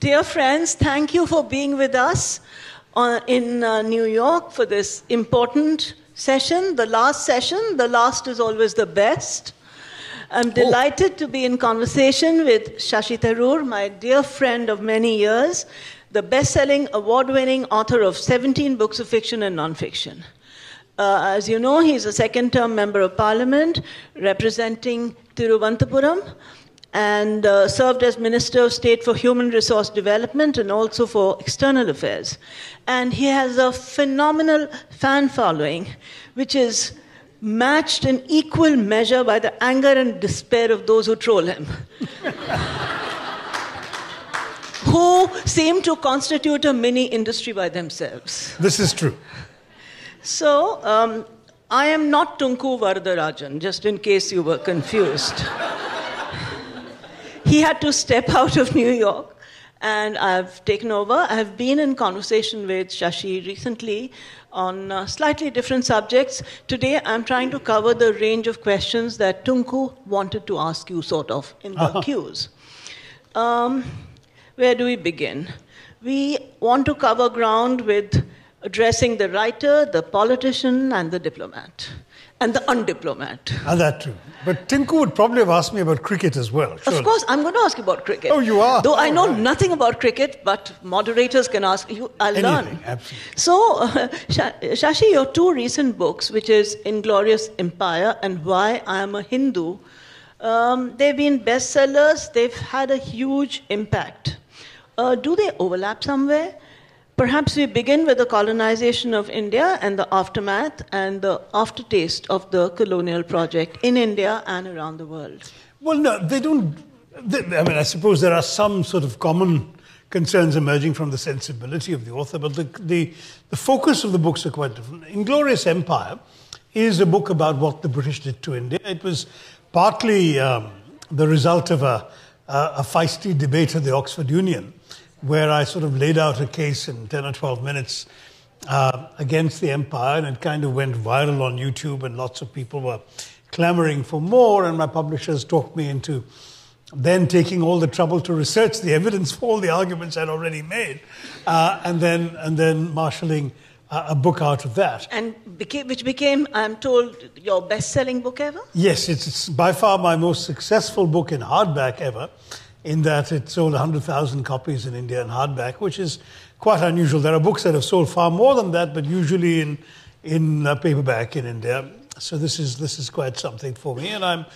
Dear friends, thank you for being with us in New York for this important session, the last session. The last is always the best. I'm delighted to be in conversation with Shashi Tharoor, my dear friend of many years, the best-selling, award-winning author of 17 books of fiction and non-fiction. As you know, he's a second-term member of parliament representing Thiruvananthapuram and served as Minister of State for Human Resource Development and also for External Affairs. And he has a phenomenal fan following, which is matched in equal measure by the anger and despair of those who troll him, who seem to constitute a mini industry by themselves. This is true. So, I am not Tunku Varadarajan, just in case you were confused. He had to step out of New York, and I've taken over. I've been in conversation with Shashi recently on slightly different subjects. Today, I'm trying to cover the range of questions that Tunku wanted to ask you, sort of, in the queues. Where do we begin? We want to cover ground with addressing the writer, the politician, and the diplomat, and the undiplomat. And that too. But Tinku would probably have asked me about cricket as well. Surely. Of course, I'm going to ask you about cricket. Oh, you are? Though I know nothing about cricket, but moderators can ask you. I'll learn. Absolutely. So, Shashi, your two recent books, which is Inglorious Empire and Why I Am a Hindu, they've been bestsellers. They've had a huge impact. Do they overlap somewhere? Perhaps we begin with the colonization of India and the aftermath and the aftertaste of the colonial project in India and around the world. Well, no, they don't. I mean, I suppose there are some sort of common concerns emerging from the sensibility of the author, but the focus of the books are quite different. Inglorious Empire is a book about what the British did to India. It was partly the result of a feisty debate at the Oxford Union, where I sort of laid out a case in 10 or 12 minutes against the empire, and it kind of went viral on YouTube, and lots of people were clamoring for more, and my publishers talked me into then taking all the trouble to research the evidence for all the arguments I'd already made, and then marshalling a book out of that. And which became, I'm told, your best-selling book ever? Yes, it's by far my most successful book in hardback ever, in that it sold 100,000 copies in India in hardback, which is quite unusual. There are books that have sold far more than that, but usually in paperback in India. So this is quite something for me, and I'm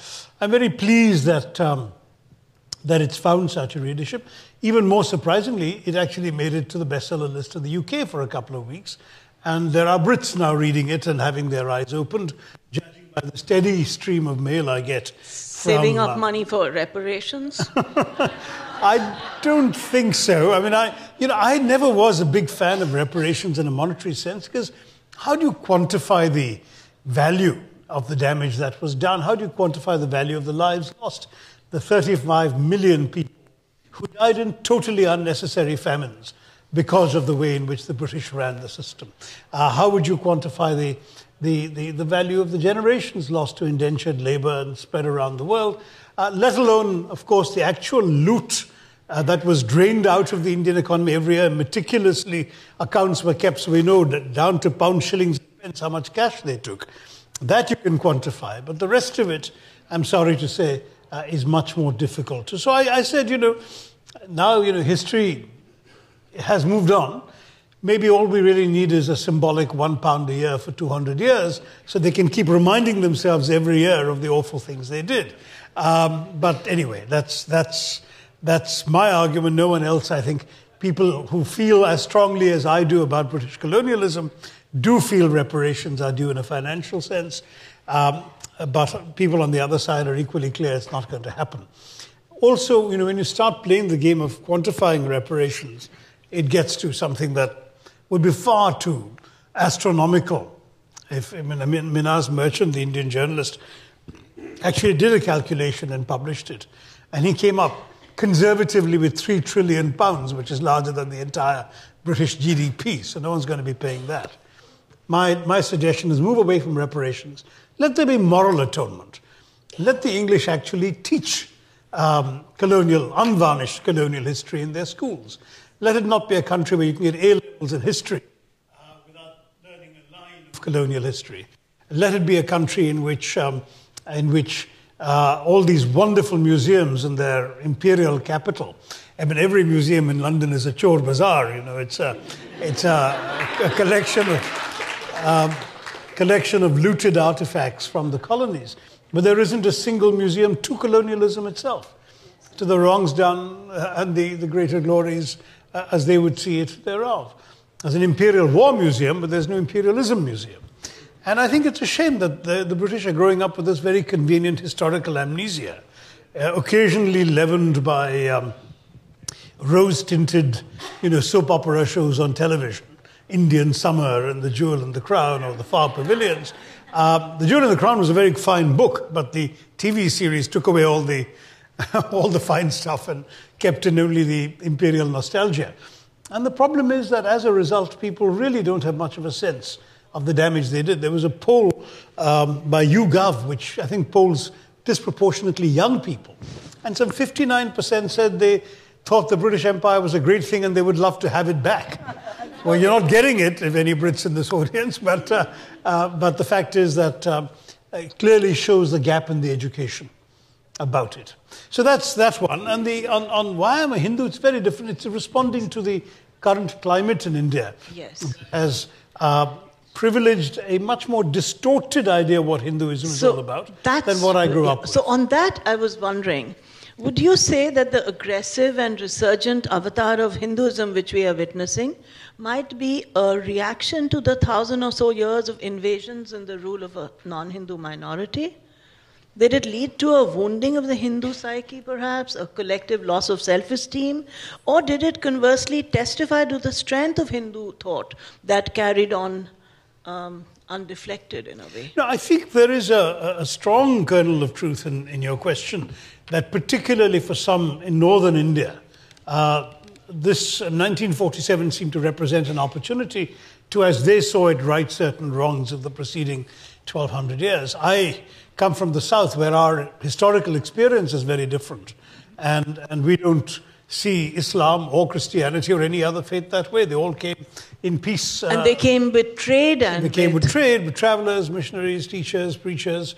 very pleased that that it's found such a readership. Even more surprisingly, it actually made it to the bestseller list of the UK for a couple of weeks, and there are Brits now reading it and having their eyes opened, judging by the steady stream of mail I get. Saving up money for reparations? I don't think so. I mean, I never was a big fan of reparations in a monetary sense, because how do you quantify the value of the damage that was done? How do you quantify the value of the lives lost? The 35 million people who died in totally unnecessary famines because of the way in which the British ran the system. How would you quantify the value of the generations lost to indentured labor and spread around the world, let alone, of course, the actual loot that was drained out of the Indian economy every year. Meticulously, accounts were kept, so we know that down to pound, shillings, pence, how much cash they took. That you can quantify. But the rest of it, I'm sorry to say, is much more difficult. So I said, now history has moved on. Maybe all we really need is a symbolic £1 a year for 200 years, so they can keep reminding themselves every year of the awful things they did. But anyway, that's my argument. No one else, I think, people who feel as strongly as I do about British colonialism do feel reparations are due in a financial sense. But people on the other side are equally clear it's not going to happen. Also, when you start playing the game of quantifying reparations, it gets to something that would be far too astronomical. Minaz Merchant, the Indian journalist, actually did a calculation and published it. And he came up conservatively with £3 trillion, which is larger than the entire British GDP. So no one's going to be paying that. My suggestion is move away from reparations. Let there be moral atonement. Let the English actually teach unvarnished colonial history in their schools. Let it not be a country where you can get A-levels in history without learning a line of colonial history. Let it be a country in which all these wonderful museums in their imperial capital. I mean, every museum in London is a Chor Bazaar. You know, it's a collection of looted artifacts from the colonies. But there isn't a single museum to colonialism itself, to the wrongs done and the greater glories as they would see it thereof. There's an imperial war museum, but there's no imperialism museum. And I think it's a shame that the British are growing up with this very convenient historical amnesia, occasionally leavened by rose-tinted, soap opera shows on television, Indian Summer and The Jewel and the Crown or The Far Pavilions. The Jewel and the Crown was a very fine book, but the TV series took away all the fine stuff and kept in only the imperial nostalgia. And the problem is that as a result, people really don't have much of a sense of the damage they did. There was a poll by YouGov, which I think polls disproportionately young people. And some 59% said they thought the British Empire was a great thing and they would love to have it back. Well, you're not getting it, if any Brits in this audience, but the fact is that it clearly shows the gap in the education about it. So that's one. And on Why I'm a Hindu, it's very different. It's responding to the current climate in India. Yes. As privileged a much more distorted idea of what Hinduism is all about than what I grew up with. So on that, I was wondering, would you say that the aggressive and resurgent avatar of Hinduism which we are witnessing might be a reaction to the 1,000 or so years of invasions and the rule of a non-Hindu minority? Did it lead to a wounding of the Hindu psyche perhaps, a collective loss of self-esteem? Or did it conversely testify to the strength of Hindu thought that carried on undeflected in a way? No, I think there is a strong kernel of truth in your question, that particularly for some in northern India, this 1947 seemed to represent an opportunity to, as they saw it, right certain wrongs of the preceding 1,200 years. I come from the south where our historical experience is very different, and we don't see Islam or Christianity or any other faith that way. They all came in peace. And they came with trade. With travelers, missionaries, teachers, preachers.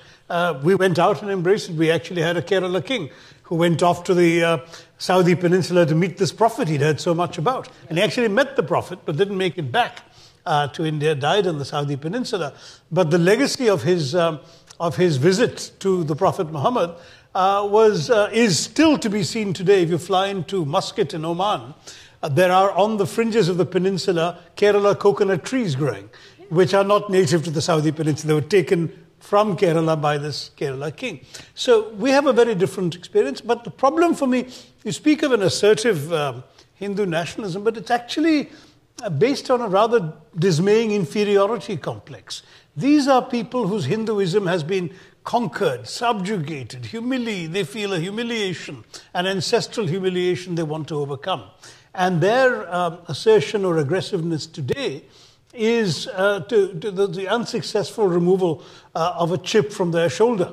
We went out and embraced it. We actually had a Kerala king who went off to the Saudi Peninsula to meet this prophet he'd heard so much about. And he actually met the prophet but didn't make it back to India, died on the Saudi Peninsula. But the legacy of his visit to the Prophet Muhammad is still to be seen today. If you fly into Muscat in Oman, there are on the fringes of the peninsula Kerala coconut trees growing, which are not native to the Saudi Peninsula. They were taken from Kerala by this Kerala king. So we have a very different experience. But the problem for me, you speak of an assertive Hindu nationalism, but it's actually based on a rather dismaying inferiority complex. These are people whose Hinduism has been conquered, subjugated, they feel a humiliation, an ancestral humiliation they want to overcome. And their assertion or aggressiveness today is the unsuccessful removal of a chip from their shoulder.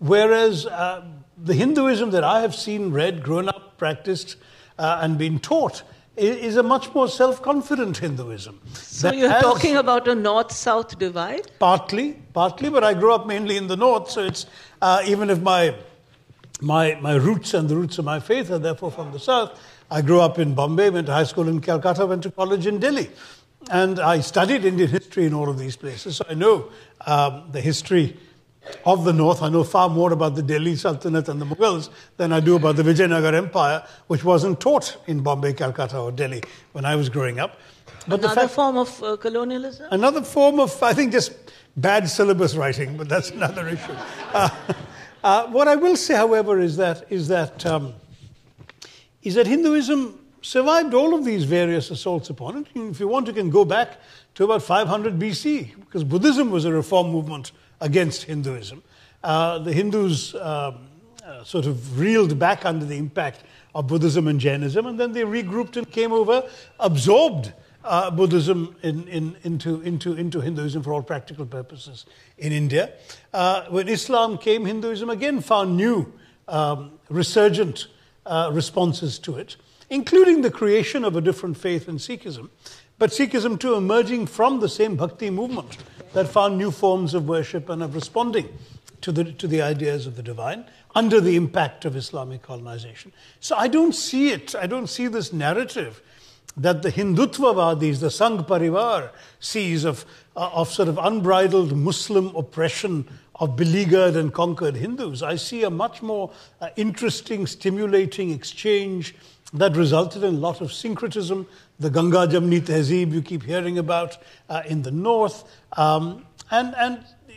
Whereas the Hinduism that I have seen, read, grown up, practiced, and been taught is a much more self-confident Hinduism. So you're talking about a north-south divide? Partly, but I grew up mainly in the north, so it's even if my roots and the roots of my faith are therefore from the south, I grew up in Bombay, went to high school in Calcutta, went to college in Delhi. And I studied Indian history in all of these places, so I know the history of the north. I know far more about the Delhi Sultanate and the Mughals than I do about the Vijayanagar Empire, which wasn't taught in Bombay, Calcutta or Delhi when I was growing up. But another form of colonialism? Another form of, I think, just bad syllabus writing, but that's another issue. What I will say, however, is that Hinduism survived all of these various assaults upon it. If you want, you can go back to about 500 BC, because Buddhism was a reform movement against Hinduism. The Hindus sort of reeled back under the impact of Buddhism and Jainism, and then they regrouped and came over, absorbed Buddhism into Hinduism for all practical purposes in India. When Islam came, Hinduism again found new resurgent responses to it, including the creation of a different faith in Sikhism, but Sikhism too emerging from the same bhakti movement that found new forms of worship and of responding to the ideas of the divine under the impact of Islamic colonization. So I don't see this narrative that the Hindutvavadis, the Sangh Parivar, sees of sort of unbridled Muslim oppression of beleaguered and conquered Hindus. I see a much more interesting, stimulating exchange that resulted in a lot of syncretism. The Ganga Jamni Tehzeeb you keep hearing about in the north. And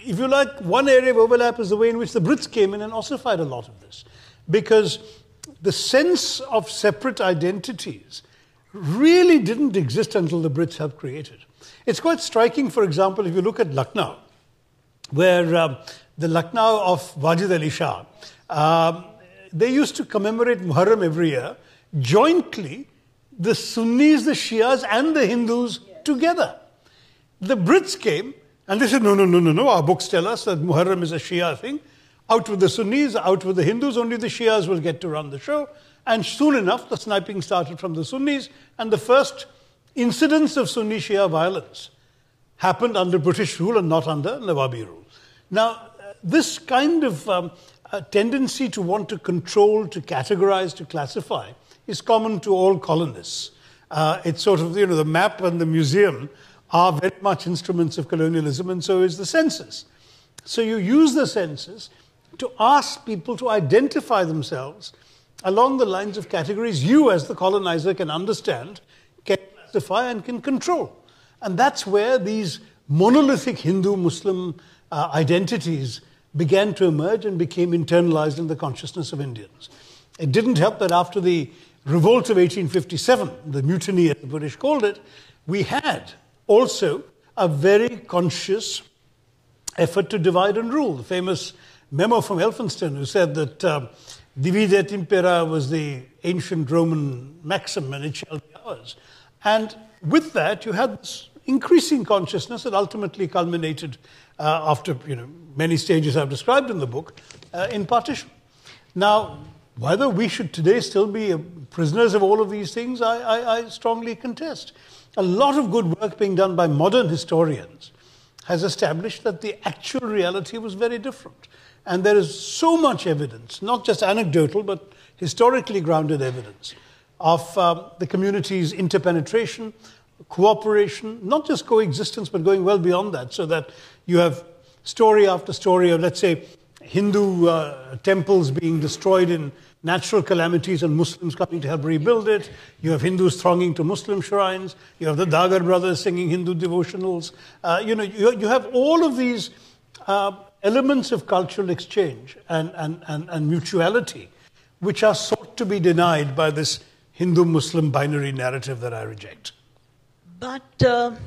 if you like, one area of overlap is the way in which the Brits came in and ossified a lot of this. Because the sense of separate identities really didn't exist until the Brits have created. It's quite striking, for example, if you look at Lucknow, where the Lucknow of Wajid Ali Shah, they used to commemorate Muharram every year, jointly, the Sunnis, the Shias, and the Hindus together. The Brits came, and they said, no, our books tell us that Muharram is a Shia thing. Out with the Sunnis, out with the Hindus, only the Shias will get to run the show. And soon enough, the sniping started from the Sunnis, and the first incidents of Sunni-Shia violence happened under British rule and not under Nawabi rule. Now, this kind of tendency to want to control, to categorize, to classify is common to all colonists. It's sort of, the map and the museum are very much instruments of colonialism, and so is the census. So you use the census to ask people to identify themselves along the lines of categories you as the colonizer can understand, can classify and can control. And that's where these monolithic Hindu-Muslim identities began to emerge and became internalized in the consciousness of Indians. It didn't help that after the revolt of 1857, the mutiny as the British called it, we had also a very conscious effort to divide and rule. The famous memo from Elphinstone who said that divide et impera was the ancient Roman maxim and it shall be ours. And with that, you had this increasing consciousness that ultimately culminated after many stages I've described in the book in partition. Now, whether we should today still be prisoners of all of these things, I strongly contest. A lot of good work being done by modern historians has established that the actual reality was very different. And there is so much evidence, not just anecdotal, but historically grounded evidence of the community's interpenetration, cooperation, not just coexistence, but going well beyond that, so that you have story after story of, let's say, Hindu temples being destroyed in natural calamities and Muslims coming to help rebuild it. You have Hindus thronging to Muslim shrines. You have the Dagar brothers singing Hindu devotionals. You have all of these elements of cultural exchange and mutuality, which are sought to be denied by this Hindu-Muslim binary narrative that I reject. But to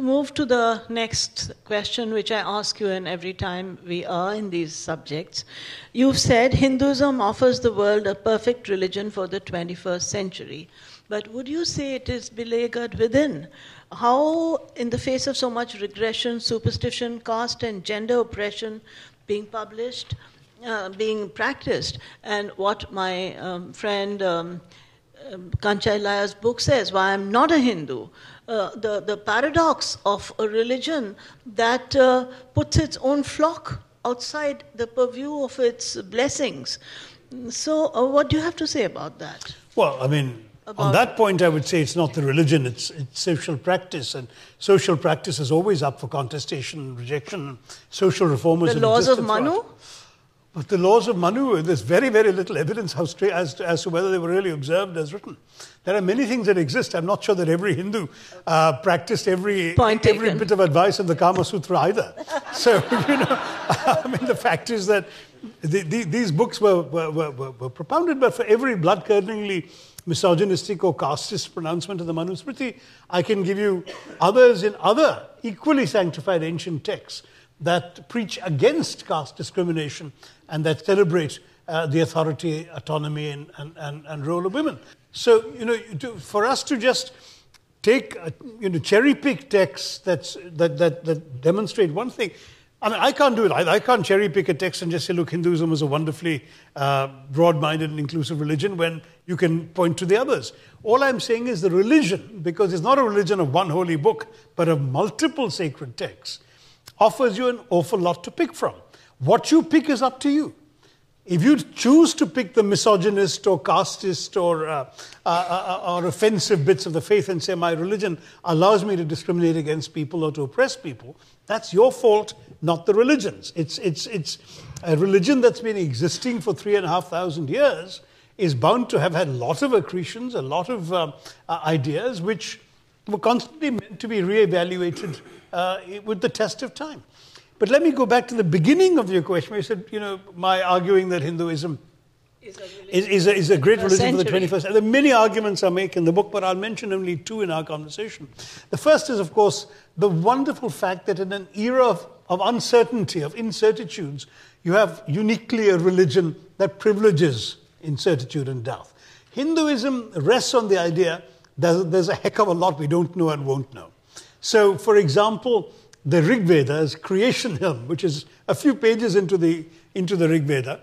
move to the next question, which I ask you in every time we are in these subjects, you've said Hinduism offers the world a perfect religion for the 21st century. But would you say it is beleaguered within? How, in the face of so much regression, superstition, caste and gender oppression being practiced, and what my friend Kanchailaya's book says, Why I Am Not a Hindu, the paradox of a religion that puts its own flock outside the purview of its blessings. So what do you have to say about that? Well, on that point, I would say it's not the religion, it's social practice. And social practice is always up for contestation and rejection. Social reformers... The laws of Manu? But the laws of Manu, there's very, very little evidence as to whether they were really observed as written. There are many things that exist. I'm not sure that every Hindu practiced every bit of advice in the Kama Sutra either. So, the fact is that these books were propounded, but for every blood-curdlingly misogynistic or casteist pronouncement of the Manusmriti, I can give you others in other equally sanctified ancient texts that preach against caste discrimination and that celebrate the authority, autonomy, and role of women. So, for us to just take, cherry-pick texts that demonstrate one thing, I mean, I can't do it either. I can't cherry pick a text and just say, look, Hinduism is a wonderfully broad-minded and inclusive religion when you can point to the others. All I'm saying is the religion, because it's not a religion of one holy book, but of multiple sacred texts, offers you an awful lot to pick from. What you pick is up to you. If you choose to pick the misogynist or casteist or offensive bits of the faith and say, my religion allows me to discriminate against people or to oppress people, that's your fault, not the religion's. It's a religion that's been existing for 3,500 years is bound to have had a lot of accretions, a lot of ideas which were constantly meant to be reevaluated with the test of time. But let me go back to the beginning of your question. You said, you know, my arguing that Hinduism is a great religion for the 21st century. There are many arguments I make in the book, but I'll mention only two in our conversation. The first is, of course, the wonderful fact that in an era of uncertainty, of incertitudes, you have uniquely a religion that privileges incertitude and doubt. Hinduism rests on the idea that there's a heck of a lot we don't know and won't know. So, for example, the Rig Veda's creation hymn, which is a few pages into the Rig Veda,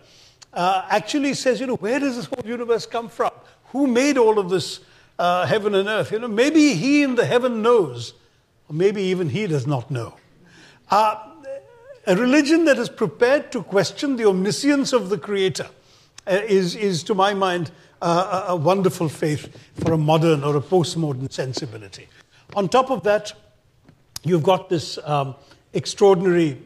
actually says, you know, where does this whole universe come from? Who made all of this heaven and earth? You know, maybe he in the heaven knows, or maybe even he does not know. A religion that is prepared to question the omniscience of the creator is to my mind, a wonderful faith for a modern or a postmodern sensibility. On top of that, you've got this extraordinary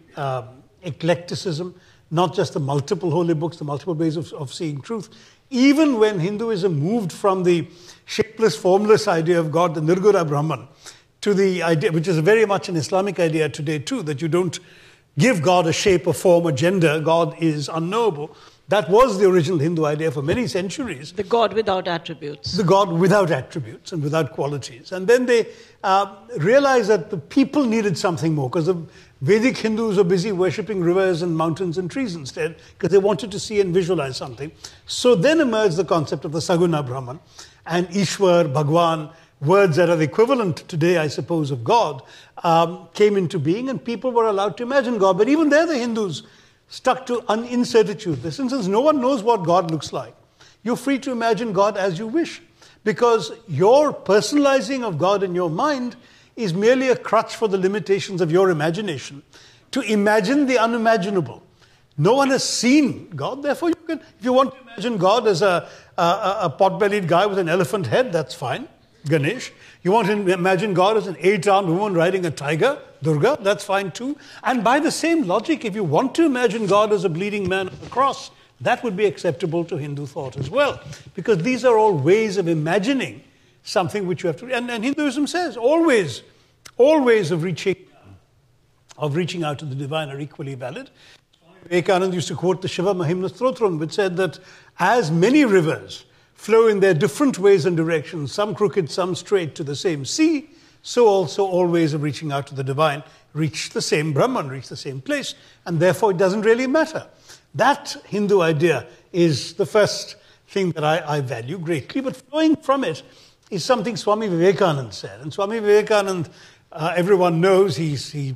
eclecticism, not just the multiple holy books, the multiple ways of seeing truth. Even when Hinduism moved from the shapeless, formless idea of God, the Nirguna Brahman, to the idea, which is very much an Islamic idea today too, that you don't give God a shape, a form, a gender. God is unknowable. That was the original Hindu idea for many centuries. The God without attributes. The God without attributes and without qualities. And then they realized that the people needed something more because the Vedic Hindus were busy worshipping rivers and mountains and trees instead because they wanted to see and visualize something. So then emerged the concept of the Saguna Brahman and Ishwar, Bhagwan, words that are the equivalent today, I suppose, of God, came into being and people were allowed to imagine God. But even there, the Hindus stuck to an incertitude. Since no one knows what God looks like, you're free to imagine God as you wish because your personalizing of God in your mind is merely a crutch for the limitations of your imagination to imagine the unimaginable. No one has seen God, therefore you can, if you want to imagine God as a pot-bellied guy with an elephant head, that's fine, Ganesh. You want to imagine God as an eight-armed woman riding a tiger, Durga, that's fine too. And by the same logic, if you want to imagine God as a bleeding man on the cross, that would be acceptable to Hindu thought as well. Because these are all ways of imagining something which you have to... And Hinduism says, all ways of reaching out to the divine are equally valid. Swami Vivekananda used to quote the Shiva Mahimna Stotram, which said that as many rivers flow in their different ways and directions, some crooked, some straight, to the same sea, so also all ways of reaching out to the divine reach the same Brahman, reach the same place, and therefore it doesn't really matter. That Hindu idea is the first thing that I value greatly, but flowing from it is something Swami Vivekananda said. And Swami Vivekananda, everyone knows, he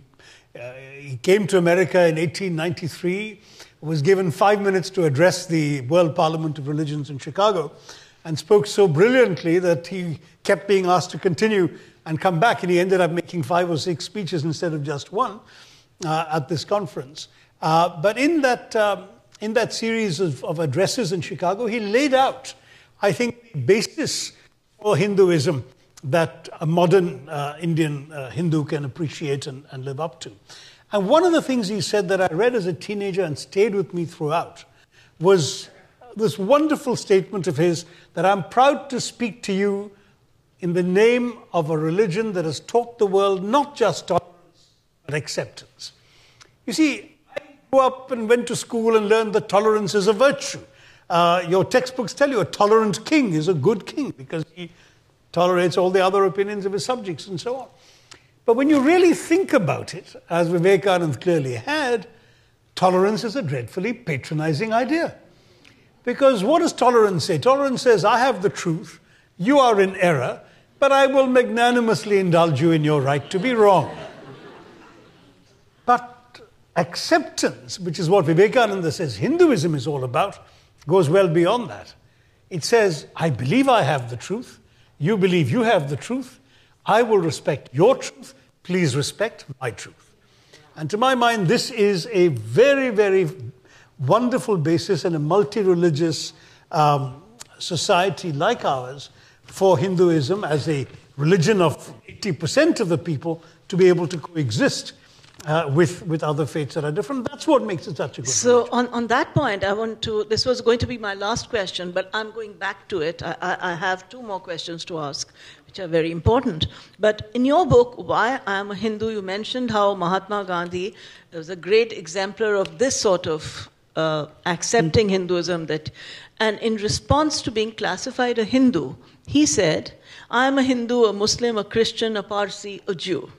came to America in 1893, was given 5 minutes to address the World Parliament of Religions in Chicago and spoke so brilliantly that he kept being asked to continue and come back, and he ended up making 5 or 6 speeches instead of just one at this conference. But in that series of addresses in Chicago, he laid out, I think, the basis for Hinduism that a modern Indian Hindu can appreciate and live up to. And one of the things he said that I read as a teenager and stayed with me throughout was this wonderful statement of his that I'm proud to speak to you in the name of a religion that has taught the world not just tolerance, but acceptance. You see, I grew up and went to school and learned that tolerance is a virtue. Your textbooks tell you a tolerant king is a good king because he tolerates all the other opinions of his subjects and so on. But when you really think about it, as Vivekananda clearly had, tolerance is a dreadfully patronizing idea. Because what does tolerance say? Tolerance says, I have the truth, you are in error, but I will magnanimously indulge you in your right to be wrong. But acceptance, which is what Vivekananda says Hinduism is all about, goes well beyond that. It says, I believe I have the truth. You believe you have the truth. I will respect your truth. Please respect my truth. And to my mind, this is a very, very wonderful basis in a multi-religious society like ours for Hinduism as a religion of 80% of the people to be able to coexist with other faiths that are different. That's what makes it such a good religion. So on that point, I want to, this was going to be my last question, but I'm going back to it. I have two more questions to ask, which are very important. But in your book, Why I Am a Hindu, you mentioned how Mahatma Gandhi was a great exemplar of this sort of accepting Hinduism. And in response to being classified a Hindu, he said, I am a Hindu, a Muslim, a Christian, a Parsi, a Jew.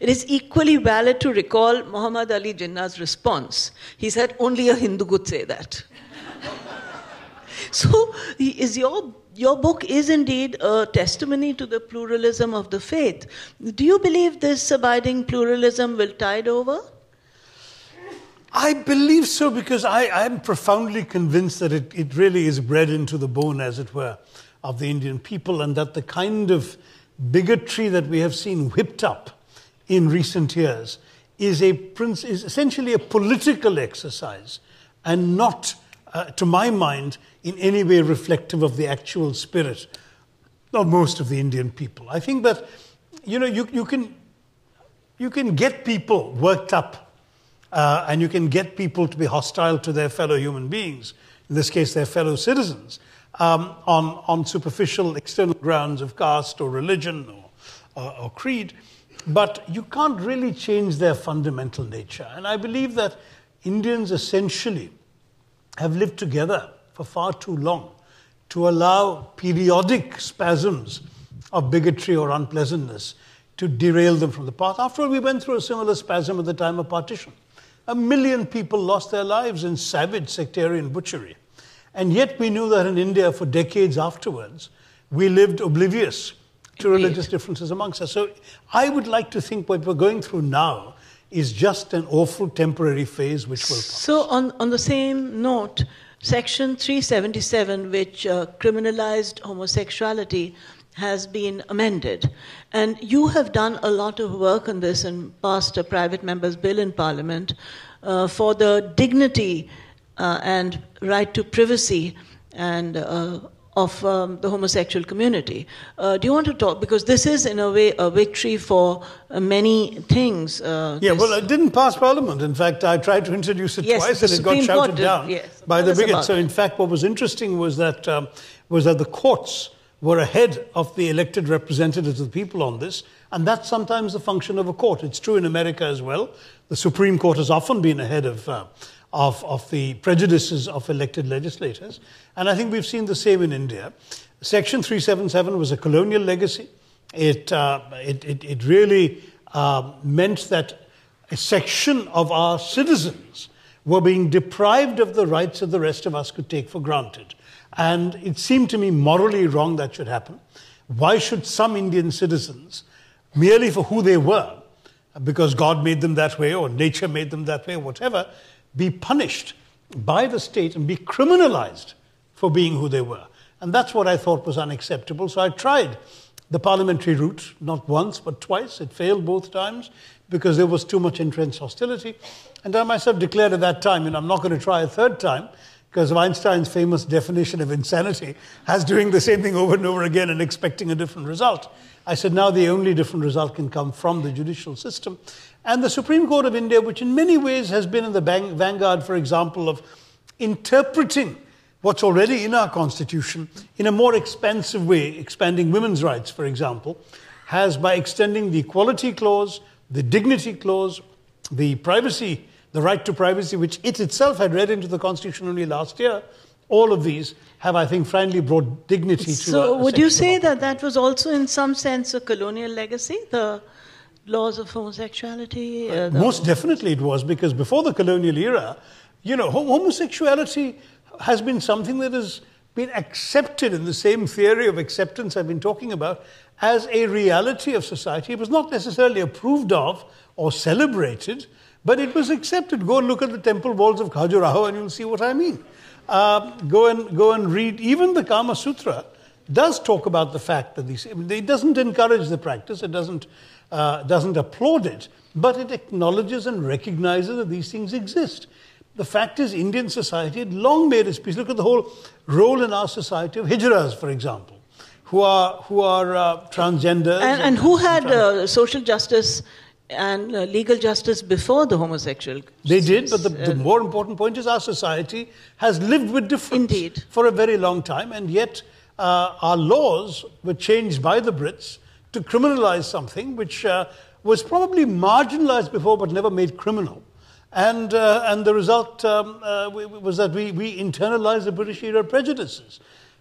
It is equally valid to recall Muhammad Ali Jinnah's response. He said, only a Hindu could say that. So is your book is indeed a testimony to the pluralism of the faith. Do you believe this abiding pluralism will tide over? I believe so, because I am profoundly convinced that it really is bred into the bone, as it were, of the Indian people, and that the kind of bigotry that we have seen whipped up in recent years is essentially a political exercise and not, to my mind, in any way reflective of the actual spirit of most of the Indian people. I think that, you know, you can get people worked up and you can get people to be hostile to their fellow human beings, in this case their fellow citizens, on superficial external grounds of caste or religion or creed. But you can't really change their fundamental nature. And I believe that Indians essentially have lived together for far too long to allow periodic spasms of bigotry or unpleasantness to derail them from the path. After all, we went through a similar spasm at the time of partition. 1 million people lost their lives in savage sectarian butchery. And yet we knew that in India for decades afterwards, we lived oblivious to religious differences amongst us. So I would like to think what we're going through now is just an awful temporary phase which will pass. So on the same note, Section 377, which criminalized homosexuality, has been amended. And you have done a lot of work on this and passed a private member's bill in Parliament for the dignity and right to privacy and of the homosexual community. Do you want to talk? Because this is, in a way, a victory for many things. Well, it didn't pass Parliament. In fact, I tried to introduce it twice and it got shouted down by the bigots. So, in fact, what was interesting was that the courts were ahead of the elected representatives of the people on this, and that's sometimes the function of a court. It's true in America as well. The Supreme Court has often been ahead of the prejudices of elected legislators. And I think we've seen the same in India. Section 377 was a colonial legacy. It really meant that a section of our citizens were being deprived of the rights that the rest of us could take for granted. And it seemed to me morally wrong that should happen. Why should some Indian citizens, merely for who they were, because God made them that way or nature made them that way or whatever, be punished by the state and be criminalized for being who they were? And that's what I thought was unacceptable. So I tried the parliamentary route, not once, but twice. It failed both times because there was too much entrenched hostility. And I myself declared at that time, I'm not going to try a third time, because of Einstein's famous definition of insanity as doing the same thing over and over again and expecting a different result. I said, now the only different result can come from the judicial system. And the Supreme Court of India, which in many ways has been in the vanguard, for example, of interpreting what's already in our Constitution in a more expansive way, expanding women's rights, for example, has, by extending the Equality Clause, the Dignity Clause, the right to privacy, which it itself had read into the Constitution only last year, all of these have, I think, finally brought dignity to... So would you say that was also in some sense a colonial legacy, the laws of homosexuality? Most definitely it was, because before the colonial era, homosexuality has been something that has been accepted in the same theory of acceptance I've been talking about as a reality of society. It was not necessarily approved of or celebrated, But it was accepted. Go and look at the temple walls of Khajuraho and you'll see what I mean. Go and read. Even the Kama Sutra does talk about the fact that these... It doesn't encourage the practice. It doesn't applaud it. But it acknowledges and recognizes that these things exist. The fact is, Indian society had long made its peace. Look at the whole role in our society of hijras, for example, who are transgenders. And who had social justice and legal justice before the homosexual. They did, but the more important point is our society has lived with difference indeed. For a very long time, and yet our laws were changed by the Brits to criminalize something which was probably marginalized before but never made criminal. And the result was that we internalized the British era prejudices.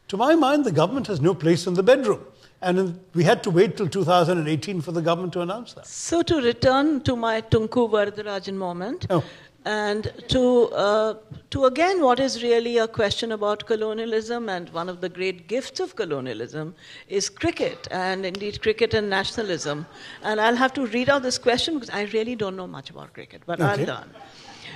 To my mind, the government has no place in the bedroom. And we had to wait till 2018 for the government to announce that. So to return to my Tunku Varadarajan moment, and to again what is really a question about colonialism, and one of the great gifts of colonialism is cricket, and indeed cricket and nationalism. And I'll have to read out this question because I really don't know much about cricket, but okay. I'll learn.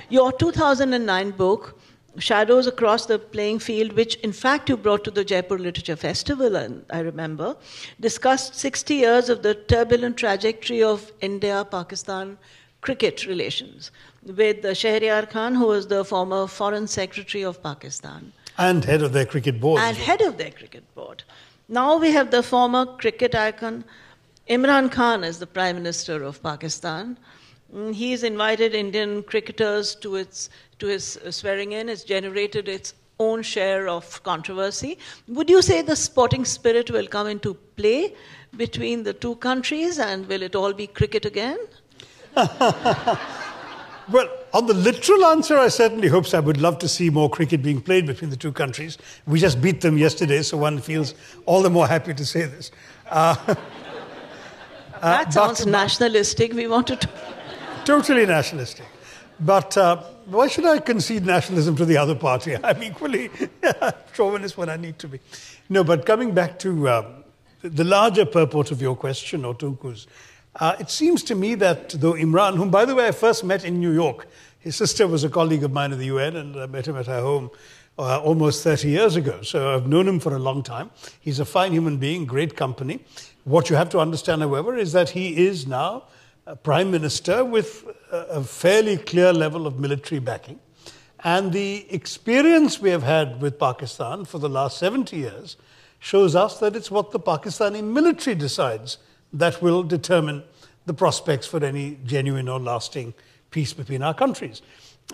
Your 2009 book, Shadows Across the Playing Field, which in fact you brought to the Jaipur Literature Festival, and I remember, discussed 60 years of the turbulent trajectory of India-Pakistan cricket relations with Shehriyar Khan, who was the former Foreign Secretary of Pakistan. And head of their cricket board. And head of their cricket board. Now we have the former cricket icon Imran Khan as the Prime Minister of Pakistan. He's invited Indian cricketers to his swearing in. It's generated its own share of controversy. Would you say the sporting spirit will come into play between the two countries, and will it all be cricket again? Well, on the literal answer, I certainly hope so. I would love to see more cricket being played between the two countries. We just beat them yesterday, so one feels all the more happy to say this. That sounds nationalistic. We wanted to... Totally nationalistic. But why should I concede nationalism to the other party? I'm equally chauvinist when I need to be. No, but coming back to the larger purport of your question, or Tunku's, it seems to me that though Imran, whom, by the way, I first met in New York, his sister was a colleague of mine at the UN, and I met him at her home almost 30 years ago. So I've known him for a long time. He's a fine human being, great company. What you have to understand, however, is that he is now a prime minister with a fairly clear level of military backing. And the experience we have had with Pakistan for the last 70 years shows us that it's what the Pakistani military decides that will determine the prospects for any genuine or lasting peace between our countries.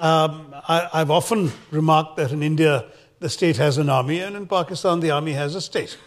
I've often remarked that in India, the state has an army, and in Pakistan, the army has a state.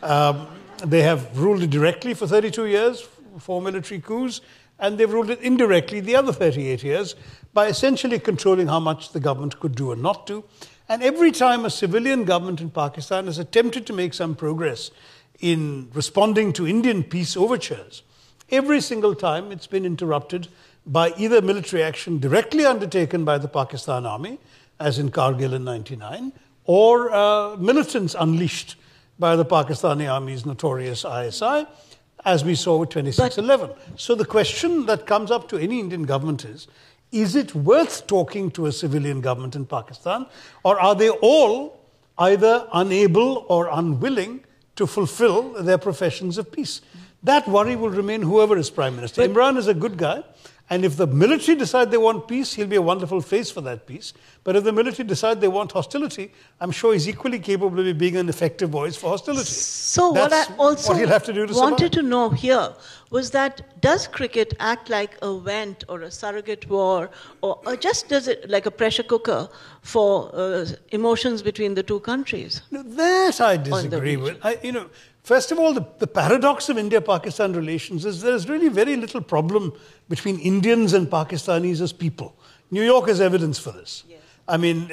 They have ruled it directly for 32 years, 4 military coups, and they've ruled it indirectly the other 38 years by essentially controlling how much the government could do and not do. And every time a civilian government in Pakistan has attempted to make some progress in responding to Indian peace overtures, every single time it's been interrupted by either military action directly undertaken by the Pakistan army, as in Kargil in 1999, or militants unleashed by the Pakistani army's notorious ISI, as we saw with 2611. So the question that comes up to any Indian government is it worth talking to a civilian government in Pakistan, or are they all either unable or unwilling to fulfill their professions of peace? That worry will remain whoever is prime minister. But Imran is a good guy, and if the military decide they want peace, he'll be a wonderful face for that peace. But if the military decide they want hostility, I'm sure he's equally capable of being an effective voice for hostility. So that's what I also what he'll have to do to wanted survive. To know here was that does cricket act like a vent or a surrogate war, or just does it like a pressure cooker for emotions between the two countries? No, that I disagree with. First of all, the paradox of India-Pakistan relations is there is really very little problem between Indians and Pakistanis as people. New York is evidence for this. Yes. I mean,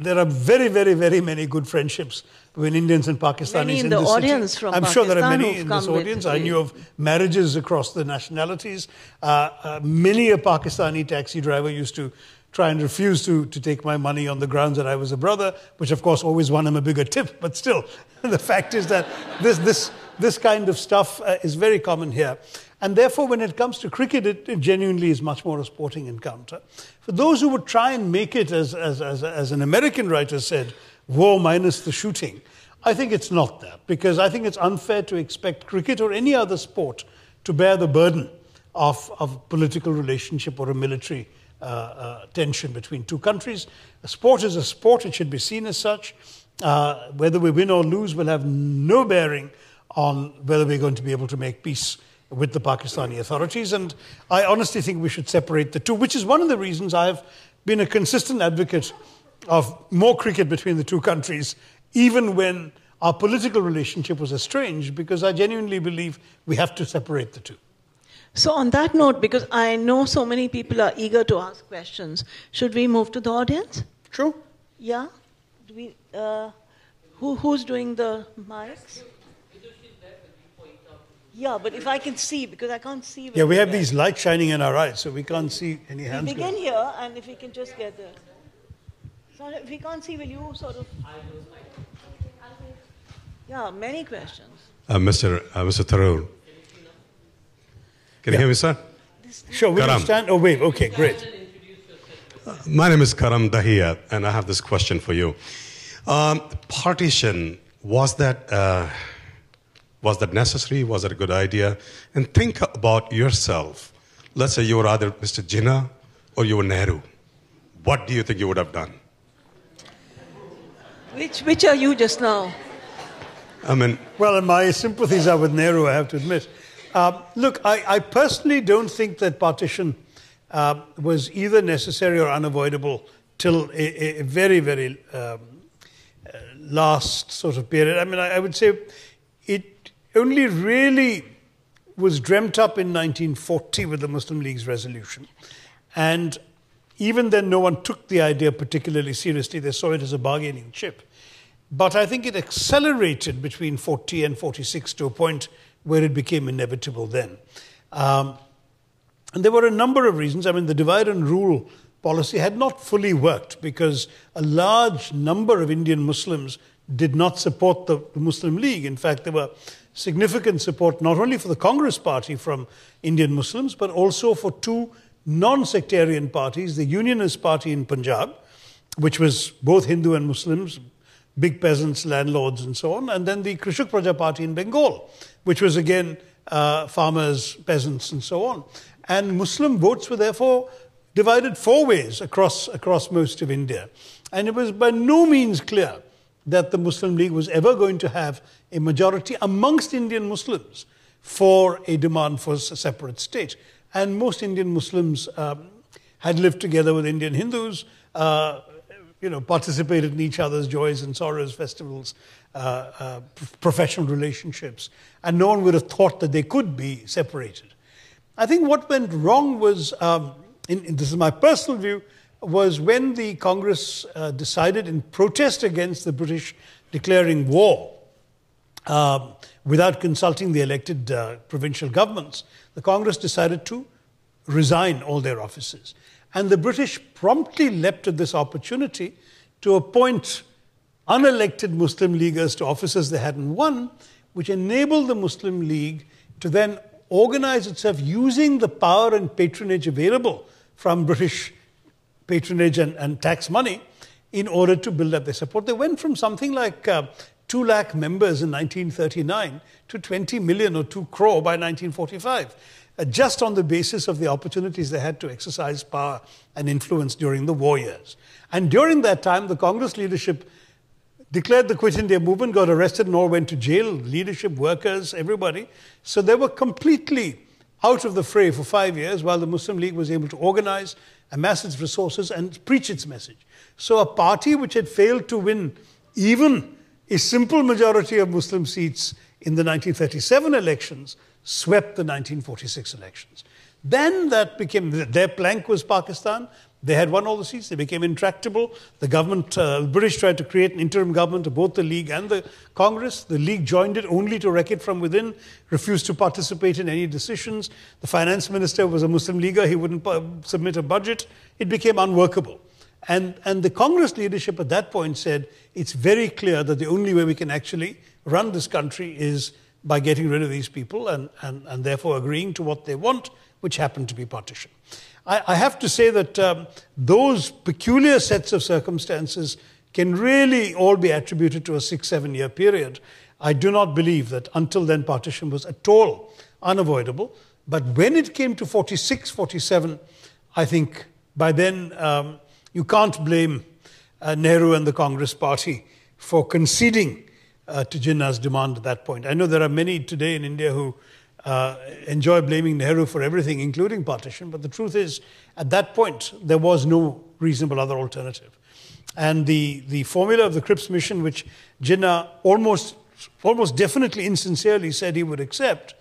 there are very, very, very many good friendships between Indians and Pakistanis many in the audience from Pakistan. I'm sure there are many in this audience. I knew of marriages across the nationalities. Many a Pakistani taxi driver used to try and refuse to take my money on the grounds that I was a brother, which of course always won him a bigger tip, but still, the fact is that this This kind of stuff is very common here. And therefore, when it comes to cricket, it genuinely is much more a sporting encounter. For those who would try and make it, as an American writer said, war minus the shooting, I think it's not that, because I think it's unfair to expect cricket or any other sport to bear the burden of political relationship or a military tension between two countries. A sport is a sport. It should be seen as such. Whether we win or lose will have no bearing on whether we're going to be able to make peace with the Pakistani authorities. And I honestly think we should separate the two, which is one of the reasons I've been a consistent advocate of more cricket between the two countries, even when our political relationship was estranged, because I genuinely believe we have to separate the two. So on that note, because I know so many people are eager to ask questions, should we move to the audience? True. Yeah? Do we, who's doing the mics? Yeah, but if I can see, because I can't see. Yeah, we have these lights shining in our eyes, so we can't see any hands. We begin here, and if we can just get the... So if we can't see, will you sort of... Yeah, many questions. Mr. Tharoor. Can you hear me, sir? Sure, we can stand or wave. Okay, great. My name is Karam Dahiya, and I have this question for you. Partition, was that necessary? Was that a good idea? And think about yourself. Let's say you were either Mr. Jinnah or you were Nehru. What do you think you would have done? Which are you just now? I mean... Well, my sympathies are with Nehru, I have to admit. Look, I personally don't think that partition was either necessary or unavoidable till a very, very last sort of period. I mean, I would say it only really was dreamt up in 1940 with the Muslim League's resolution. And even then, no one took the idea particularly seriously. They saw it as a bargaining chip. But I think it accelerated between 40 and 46 to a point where it became inevitable then. And there were a number of reasons. I mean, the divide and rule policy had not fully worked because a large number of Indian Muslims did not support the Muslim League. In fact, there were significant support not only for the Congress party from Indian Muslims, but also for two non-sectarian parties, the Unionist party in Punjab, which was both Hindu and Muslims, big peasants, landlords, and so on, and then the Krishak Praja party in Bengal, which was again farmers, peasants, and so on. And Muslim votes were therefore divided four ways across most of India. And it was by no means clear that the Muslim League was ever going to have a majority amongst Indian Muslims for a demand for a separate state. And most Indian Muslims had lived together with Indian Hindus, you know, participated in each other's joys and sorrows, festivals, professional relationships. And no one would have thought that they could be separated. I think what went wrong was, this is my personal view, was when the Congress decided in protest against the British declaring war without consulting the elected provincial governments, the Congress decided to resign all their offices. And the British promptly leapt at this opportunity to appoint unelected Muslim Leaguers to offices they hadn't won, which enabled the Muslim League to then organize itself using the power and patronage available from British patronage and tax money in order to build up their support. They went from something like 2 lakh members in 1939 to 20 million or 2 crore by 1945. Just on the basis of the opportunities they had to exercise power and influence during the war years. And during that time, the Congress leadership declared the Quit India movement, got arrested and all went to jail, leadership, workers, everybody. So they were completely out of the fray for 5 years while the Muslim League was able to organize, amass its resources and preach its message. So a party which had failed to win even a simple majority of Muslim seats in the 1937 elections swept the 1946 elections. Then that became, their plank was Pakistan. They had won all the seats. They became intractable. The government, the British tried to create an interim government of both the League and the Congress. The League joined it only to wreck it from within, refused to participate in any decisions. The finance minister was a Muslim Leaguer. He wouldn't submit a budget. It became unworkable. And the Congress leadership at that point said, it's very clear that the only way we can actually run this country is by getting rid of these people and therefore agreeing to what they want, which happened to be partition. I have to say that those peculiar sets of circumstances can really all be attributed to a 6-7 year period. I do not believe that until then partition was at all unavoidable. But when it came to 46, 47, I think by then you can't blame Nehru and the Congress party for conceding to Jinnah's demand at that point. I know there are many today in India who enjoy blaming Nehru for everything, including partition, but the truth is, at that point, there was no reasonable other alternative. And the formula of the Cripps Mission, which Jinnah almost definitely insincerely said he would accept,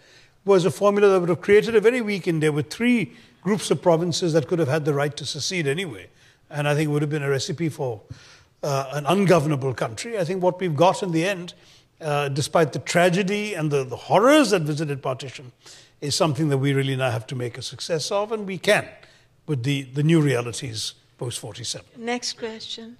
was a formula that would have created a very weak India with 3 groups of provinces that could have had the right to secede anyway. And I think it would have been a recipe for an ungovernable country. I think what we've got in the end, despite the tragedy and the horrors that visited partition, is something that we really now have to make a success of, and we can with the new realities post-47. Next question.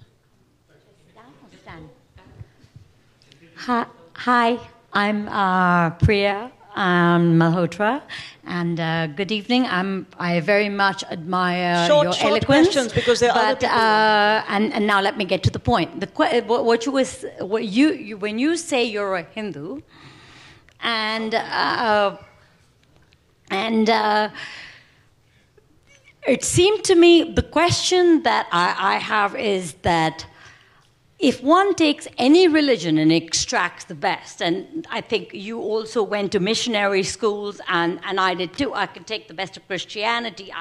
Hi, I'm Priya Malhotra, and good evening. I very much admire your eloquence, because there are and now let me get to the point. When you say you're a Hindu, and it seemed to me the question that I have is that if one takes any religion and extracts the best, and I think you also went to missionary schools, and I did too. I can take the best of Christianity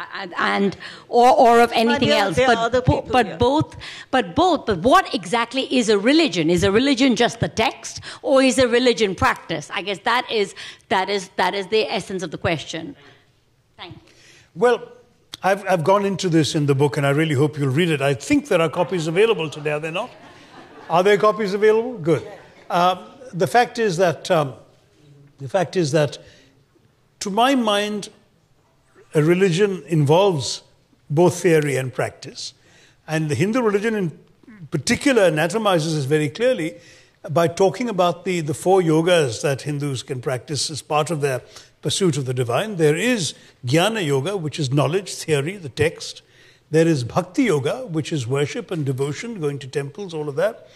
or of anything else. But what exactly is a religion? Is a religion just the text, or is a religion practice? I guess that is the essence of the question. Thank you. Well, I've gone into this in the book, and I really hope you'll read it. I think there are copies available today. Are there not? Are there copies available? Good. The fact is that, to my mind, a religion involves both theory and practice, and the Hindu religion in particular anatomizes this very clearly by talking about the 4 yogas that Hindus can practice as part of their pursuit of the divine. There is Jnana Yoga, which is knowledge, theory, the text. There is Bhakti Yoga, which is worship and devotion, going to temples, all of that.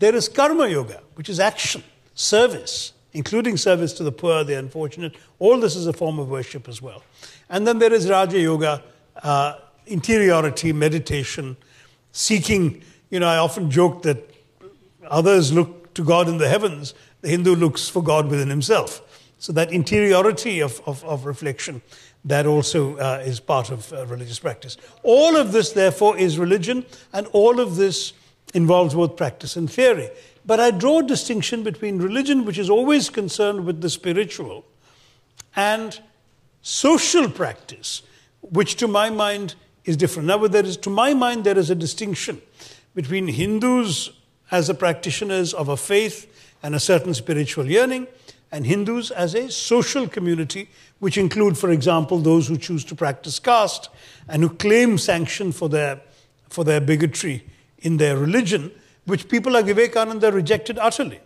There is Karma Yoga, which is action, service, including service to the poor, the unfortunate. All this is a form of worship as well. And then there is Raja Yoga, interiority, meditation, seeking. You know, I often joke that others look to God in the heavens. The Hindu looks for God within himself. So that interiority of reflection, that also is part of religious practice. All of this, therefore, is religion, and all of this involves both practice and theory. But I draw a distinction between religion, which is always concerned with the spiritual, and social practice, which to my mind is different. Now, to my mind, there is a distinction between Hindus as the practitioners of a faith and a certain spiritual yearning, and Hindus as a social community, which include, for example, those who choose to practice caste and who claim sanction for their bigotry in their religion, which people like Vivekananda rejected utterly.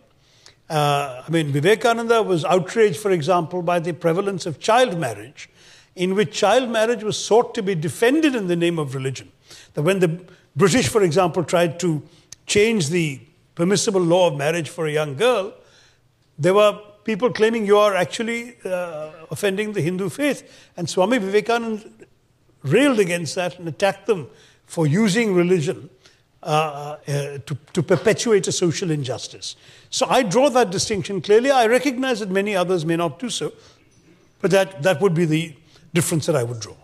Vivekananda was outraged, for example, by the prevalence of child marriage, in which child marriage was sought to be defended in the name of religion. That when the British, for example, tried to change the permissible law of marriage for a young girl, there were people claiming you are actually offending the Hindu faith. And Swami Vivekananda railed against that and attacked them for using religion to perpetuate a social injustice. So I draw that distinction clearly. I recognize that many others may not do so, but that would be the difference that I would draw.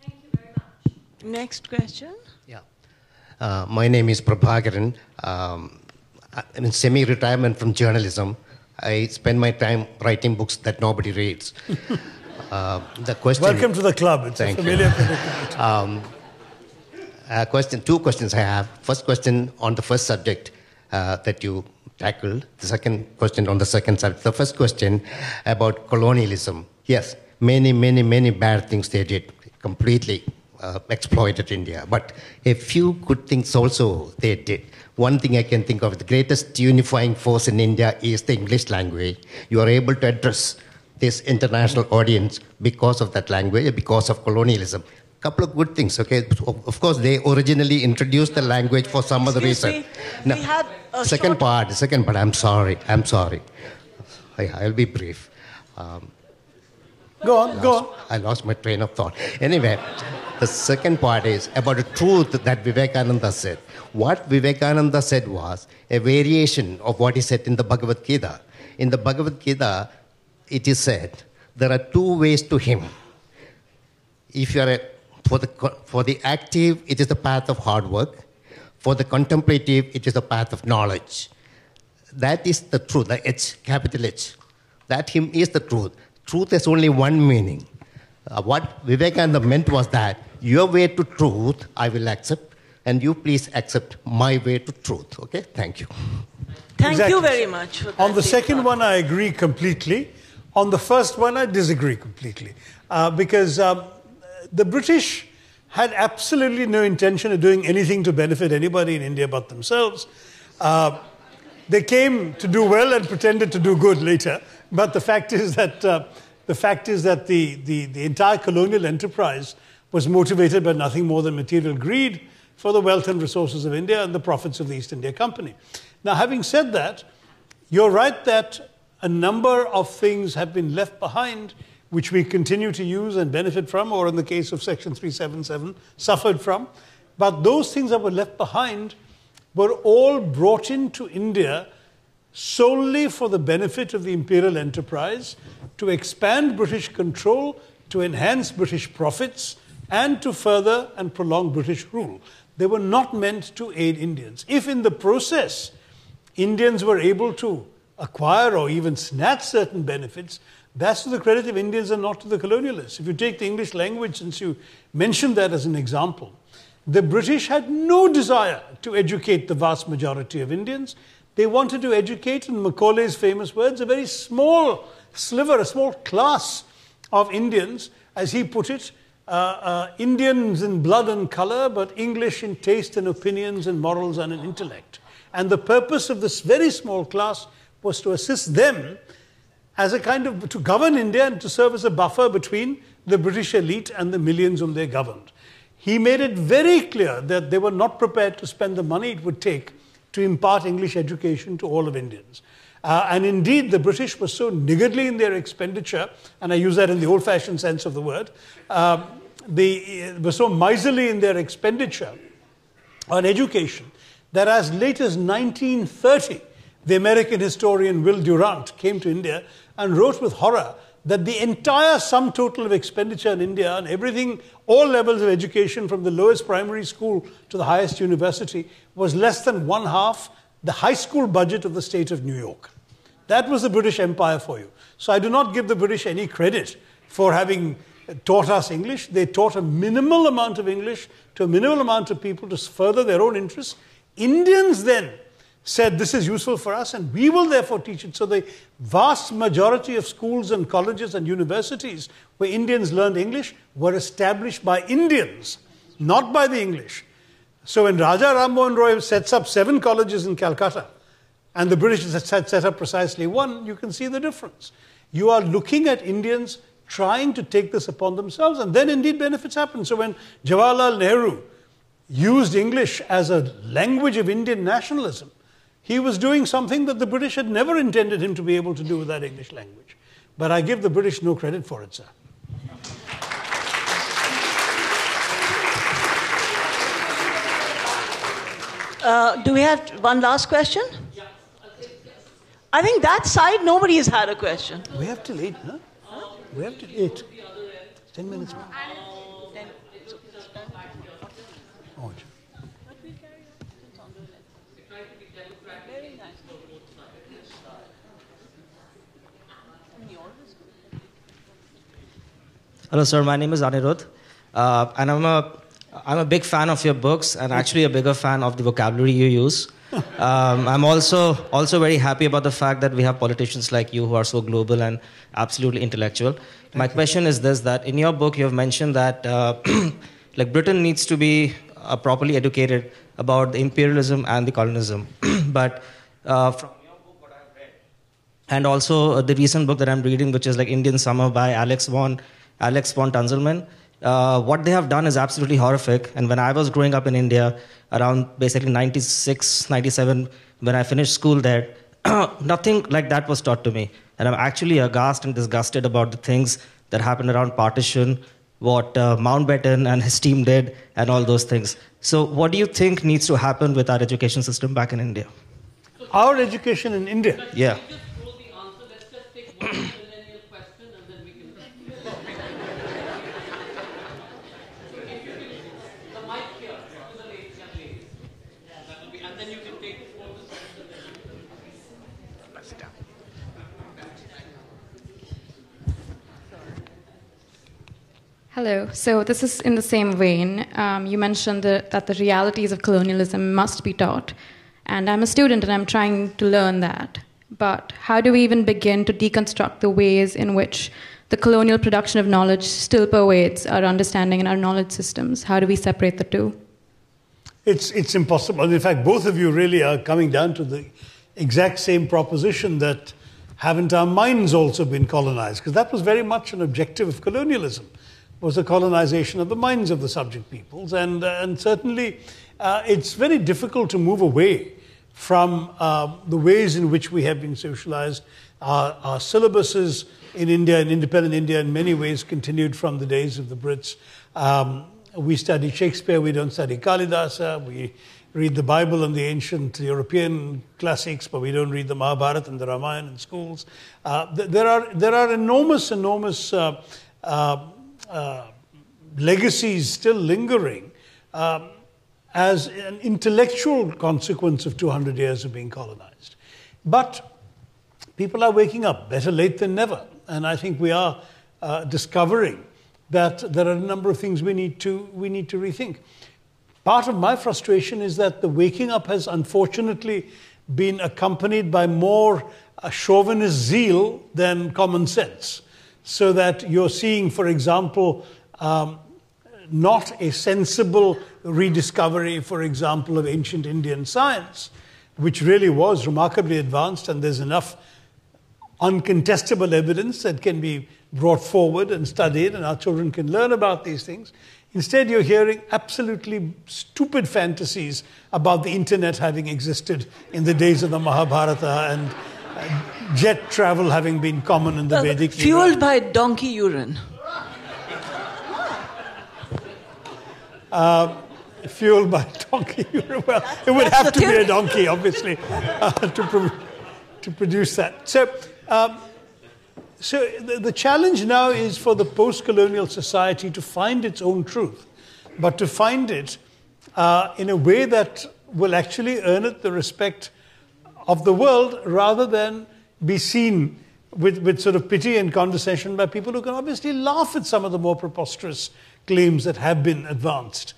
Thank you very much. Next question. Yeah. My name is Prabhakaran. I'm in semi-retirement from journalism. I spend my time writing books that nobody reads. Welcome to the club. It's thank a familiar predicament. Two questions I have. First question on the first subject that you tackled. The second question on the second subject. The first question about colonialism. Yes, many bad things they did completely exploited India. But a few good things also they did. One thing I can think of, the greatest unifying force in India is the English language. You are able to address this international audience because of that language, because of colonialism. Couple of good things, okay? Of course, they originally introduced the language for some other reason. Now, second part, I'm sorry. I'll be brief. Go on. I lost my train of thought. Anyway, the second part is about the truth that Vivekananda said. What Vivekananda said was a variation of what he said in the Bhagavad Gita. In the Bhagavad Gita, it is said, there are two ways to him. If you are for the active, it is the path of hard work. For the contemplative, it is the path of knowledge. That is the truth, the H, capital H. That him is the truth. Truth has only one meaning. What Vivekananda meant was that your way to truth, I will accept, and you please accept my way to truth. Okay? Thank you. Thank you very much. For that on the second one, I agree completely. On the first one, I disagree completely. Because the British had absolutely no intention of doing anything to benefit anybody in India but themselves. They came to do well and pretended to do good later. But the fact is that the entire colonial enterprise was motivated by nothing more than material greed for the wealth and resources of India and the profits of the East India Company. Now, having said that, you're right that a number of things have been left behind which we continue to use and benefit from, or in the case of Section 377, suffered from. But those things that were left behind were all brought into India solely for the benefit of the imperial enterprise, to expand British control, to enhance British profits, and to further and prolong British rule. They were not meant to aid Indians. If in the process Indians were able to acquire or even snatch certain benefits, that's to the credit of Indians and not to the colonialists. If you take the English language, since you mentioned that as an example, the British had no desire to educate the vast majority of Indians. They wanted to educate, in Macaulay's famous words, a very small sliver, a small class of Indians, as he put it, Indians in blood and color, but English in taste and opinions and morals and in intellect. And the purpose of this very small class was to assist them as a kind of, to govern India and to serve as a buffer between the British elite and the millions whom they governed. He made it very clear that they were not prepared to spend the money it would take to impart English education to all of Indians. And indeed, the British were so niggardly in their expenditure, and I use that in the old-fashioned sense of the word, they were so miserly in their expenditure on education that as late as 1930, the American historian Will Durant came to India and wrote with horror that the entire sum total of expenditure in India on everything, all levels of education from the lowest primary school to the highest university, was less than one half the high school budget of the state of New York. That was the British Empire for you. So I do not give the British any credit for having taught us English. They taught a minimal amount of English to a minimal amount of people to further their own interests. Indians then said this is useful for us and we will therefore teach it. So the vast majority of schools and colleges and universities where Indians learned English were established by Indians, not by the English. So when Raja Ram Mohan Roy sets up 7 colleges in Calcutta and the British had set up precisely 1, you can see the difference. You are looking at Indians trying to take this upon themselves, and then indeed benefits happen. So when Jawaharlal Nehru used English as a language of Indian nationalism, he was doing something that the British had never intended him to be able to do with that English language. But I give the British no credit for it, sir. Do we have one last question? Yes. I think that side, nobody has had a question. We have till 8, no? Huh? We have till 8. 10 minutes more. Oh, hello, sir. My name is Anirudh, and I'm a big fan of your books, and actually a bigger fan of the vocabulary you use. I'm also very happy about the fact that we have politicians like you who are so global and absolutely intellectual. My question is this: that in your book you have mentioned that Like Britain needs to be properly educated about the imperialism and the colonialism. But from your book, what I've read, and also the recent book that I'm reading, which is like Indian Summer by Alex von Tunzelman, what they have done is absolutely horrific. And when I was growing up in India, around basically 96, 97, when I finished school there, nothing like that was taught to me. And I'm actually aghast and disgusted about the things that happened around partition, what Mountbatten and his team did, and all those things. So what do you think needs to happen with our education system back in India? Our education in India? Yeah. Hello. So this is in the same vein. You mentioned that the realities of colonialism must be taught. And I'm a student and I'm trying to learn that. But how do we even begin to deconstruct the ways in which the colonial production of knowledge still pervades our understanding and our knowledge systems? How do we separate the two? It's impossible. In fact, both of you really are coming down to the exact same proposition that haven't our minds also been colonized? Because that was very much an objective of colonialism, was the colonization of the minds of the subject peoples. And certainly, it's very difficult to move away from the ways in which we have been socialized. Our syllabuses in India, in independent India, in many ways continued from the days of the Brits. We study Shakespeare, we don't study Kalidasa. We read the Bible and the ancient European classics, but we don't read the Mahabharata and the Ramayana in schools. There are enormous legacies still lingering as an intellectual consequence of 200 years of being colonized. But people are waking up, better late than never. And I think we are discovering that there are a number of things we need to rethink. Part of my frustration is that the waking up has unfortunately been accompanied by more chauvinist zeal than common sense. So that you're seeing, for example, not a sensible rediscovery, for example, of ancient Indian science, which really was remarkably advanced, and there's enough uncontestable evidence that can be brought forward and studied, and our children can learn about these things. Instead, you're hearing absolutely stupid fantasies about the internet having existed in the days of the Mahabharata and jet travel having been common in the Vedic era. Fueled by donkey urine. Fueled by donkey urine. Well, it would have to be a donkey, obviously, to produce that. So, so the challenge now is for the post-colonial society to find its own truth, but to find it in a way that will actually earn it the respect of the world, rather than be seen with sort of pity and condescension by people who can obviously laugh at some of the more preposterous claims that have been advanced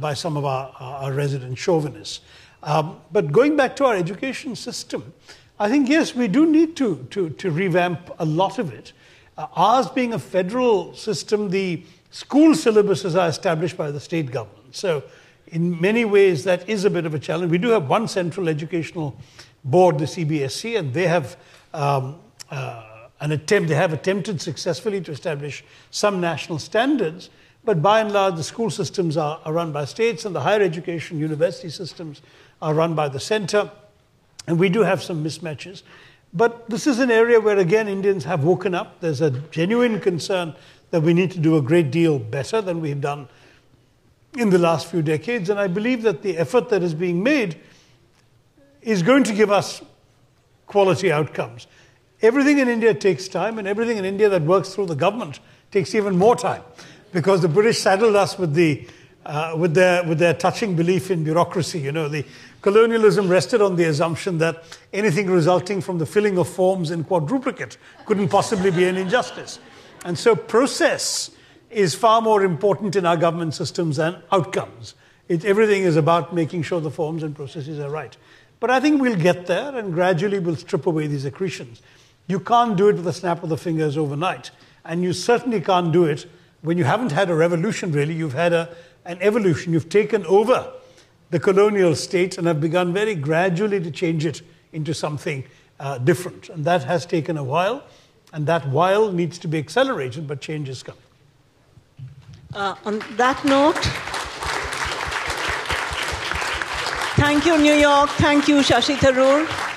by some of our resident chauvinists. But going back to our education system, I think, yes, we do need to revamp a lot of it. Ours being a federal system, the school syllabuses are established by the state government. So in many ways, that is a bit of a challenge. We do have one central educational board, the CBSC, and they have attempted successfully to establish some national standards, but by and large, the school systems are run by states, and the higher education university systems are run by the center, and we do have some mismatches. But this is an area where, again, Indians have woken up. There's a genuine concern that we need to do a great deal better than we've done in the last few decades, and I believe that the effort that is being made is going to give us quality outcomes. Everything in India takes time, and everything in India that works through the government takes even more time, because the British saddled us with their touching belief in bureaucracy. You know, the colonialism rested on the assumption that anything resulting from the filling of forms in quadruplicate couldn't possibly be an injustice. And so process is far more important in our government systems than outcomes. Everything is about making sure the forms and processes are right. But I think we'll get there, and gradually we'll strip away these accretions. You can't do it with a snap of the fingers overnight, and you certainly can't do it when you haven't had a revolution, really, you've had an evolution. You've taken over the colonial state and have begun very gradually to change it into something different. And that has taken a while, and that while needs to be accelerated, but change is coming. On that note, thank you, New York. Thank you, Shashi Tharoor.